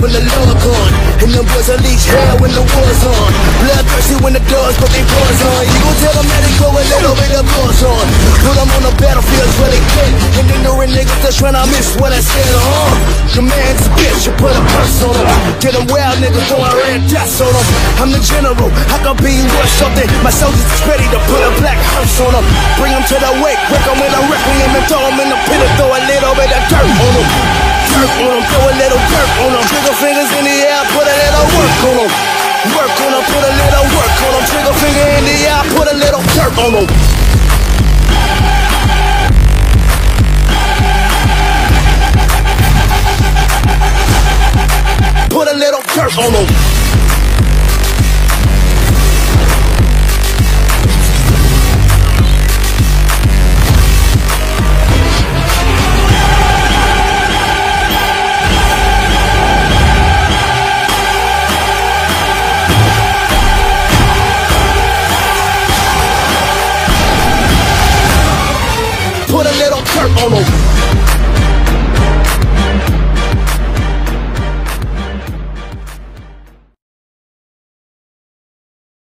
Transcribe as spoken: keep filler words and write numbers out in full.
when the law gone, and them boys unleash hell when the war's on. Bloodthirsty when the doors put their paws on. You gon' tell them that they grow a little bit of paws on. Put them on the battlefields where they get, and then the niggas that's tryna miss what I said, huh? The man's a bitch, you put a purse on him. Get them wild niggas throwing red dots on them. I'm the general, I can be worth something. My soldiers is ready to put a black hearse on them. Bring them to the wake, wreck them in a requiem, and throw them in the pit and throw a little bit of dirt on them. Dirt on them, throw a little dirt on them. Trigger fingers in the air, put a little work on them. Work on them, put a little work on them. Trigger finger in the air, put a little dirt on them. Put a little dirt on them.